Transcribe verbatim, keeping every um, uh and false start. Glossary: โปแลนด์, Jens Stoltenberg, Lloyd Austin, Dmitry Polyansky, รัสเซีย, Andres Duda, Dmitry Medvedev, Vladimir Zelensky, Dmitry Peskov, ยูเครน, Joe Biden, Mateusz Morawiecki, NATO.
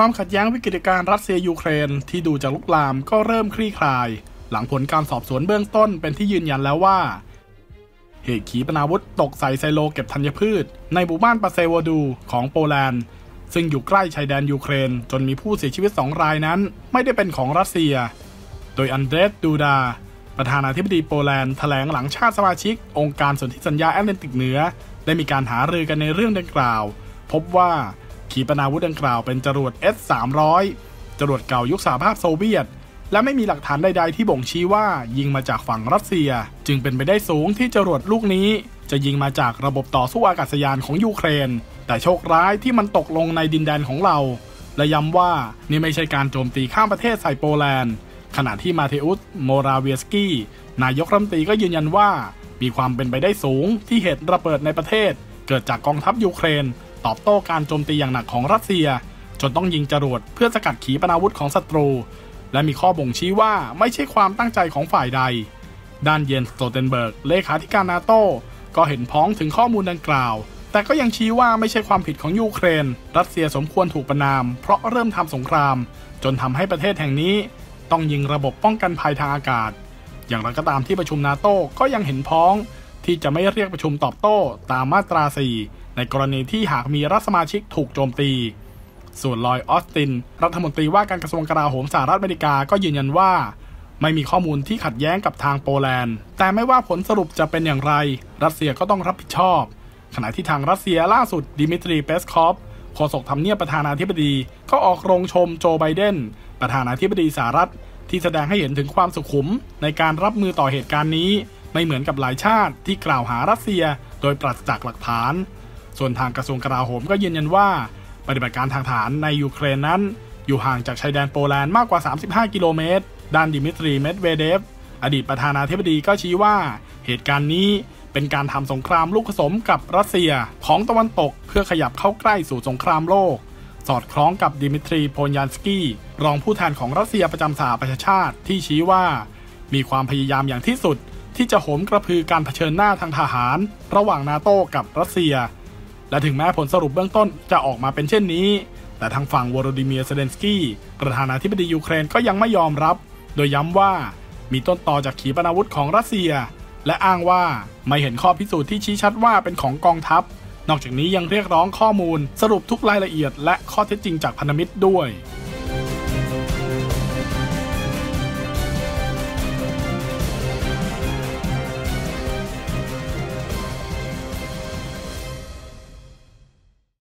ความขัดแย้งวิกฤตการณ์รัสเซียยูเครนที่ดูจะลุกลามก็เริ่มคลี่คลายหลังผลการสอบสวนเบื้องต้นเป็นที่ยืนยันแล้วว่าเหตุขีปนาวุธตกใส่ไซโลเก็บธัญพืชในหมู่บ้านปาเซโวดูของโปแลนด์ซึ่งอยู่ใกล้ชายแดนยูเครนจนมีผู้เสียชีวิตสองรายนั้นไม่ได้เป็นของรัสเซียโดยอันเดรสดูดาประธานาธิบดีโปแลนด์แถลงหลังชาติสมาชิกองค์การสนธิสัญญาแอตแลนติกเหนือได้มีการหารือกันในเรื่องดังกล่าวพบว่าขีปนาวุธดังกล่าวเป็นจรวด เอส สามร้อย จรวดเก่ายุคสหภาพโซเวียตและไม่มีหลักฐานใดๆที่บ่งชี้ว่ายิงมาจากฝั่งรัสเซียจึงเป็นไปได้สูงที่จรวดลูกนี้จะยิงมาจากระบบต่อสู้อากาศยานของยูเครนแต่โชคร้ายที่มันตกลงในดินแดนของเราและย้ำว่านี่ไม่ใช่การโจมตีข้ามประเทศใส่โปแลนด์ขณะที่มาเทอุสโมราเวียสกี้นายกรัฐมนตรีก็ยืนยันว่ามีความเป็นไปได้สูงที่เหตุระเบิดในประเทศเกิดจากกองทัพยูเครนตอบโต้การโจมตีอย่างหนักของรัสเซียจนต้องยิงจรวดเพื่อสกัดขีปนาวุธของศัตรูและมีข้อบ่งชี้ว่าไม่ใช่ความตั้งใจของฝ่ายใดด้านเยนสโตเทนเบิร์กเลขาธิการนาโต้ก็เห็นพ้องถึงข้อมูลดังกล่าวแต่ก็ยังชี้ว่าไม่ใช่ความผิดของยูเครนรัสเซียสมควรถูกประณามเพราะเริ่มทำสงครามจนทำให้ประเทศแห่งนี้ต้องยิงระบบป้องกันภัยทางอากาศอย่างไรก็ตามที่ประชุมนาโต้ก็ยังเห็นพ้องที่จะไม่เรียกประชุมตอบโต้ตามมาตราสี่ในกรณีที่หากมีรัฐสมาชิกถูกโจมตีส่วนลอยออสตินรัฐมนตรีว่าการกระทรวงกลาโหมสหรัฐอเมริกาก็ยืนยันว่าไม่มีข้อมูลที่ขัดแย้งกับทางโปแลนด์แต่ไม่ว่าผลสรุปจะเป็นอย่างไรรัสเซียก็ต้องรับผิดชอบขณะที่ทางรัสเซียล่าสุดดิมิทรีเปสคอฟโฆษกทำเนียบประธานาธิบดีก็ออกโรงชมโจไบเดนประธานาธิบดีสหรัฐที่แสดงให้เห็นถึงความสุขุมในการรับมือต่อเหตุการณ์นี้ไม่เหมือนกับหลายชาติที่กล่าวหารัสเซียโดยปราศจากหลักฐานส่วนทางกระทรวงกลาโหมก็ยืนยันว่าปฏิบัติการทางทหารในยูเครนนั้นอยู่ห่างจากชายแดนโปแลนด์มากกว่าสามสิบห้ากิโลเมตรด้านดิมิทรีเมดเวเดฟอดีตประธานาธิบดีก็ชี้ว่าเหตุการณ์นี้เป็นการทำสงครามลูกผสมกับรัสเซียของตะวันตกเพื่อขยับเข้าใกล้สู่สงครามโลกสอดคล้องกับดิมิทรีโพลยานสกี้รองผู้แทนของรัสเซียประจำสหประชาชาติที่ชี้ว่ามีความพยายามอย่างที่สุดที่จะโหมกระพือการเผชิญหน้าทางทหารระหว่างนาโต้กับรัสเซียและถึงแม้ผลสรุปเบื้องต้นจะออกมาเป็นเช่นนี้แต่ทางฝั่งวโลดิเมียร์เซเลนสกี้ประธานาธิบดียูเครนก็ยังไม่ยอมรับโดยย้ำว่ามีต้นตอจากขีปนาวุธของรัสเซียและอ้างว่าไม่เห็นข้อพิสูจน์ที่ชี้ชัดว่าเป็นของกองทัพนอกจากนี้ยังเรียกร้องข้อมูลสรุปทุกรายละเอียดและข้อเท็จจริงจากพันธมิตรด้วย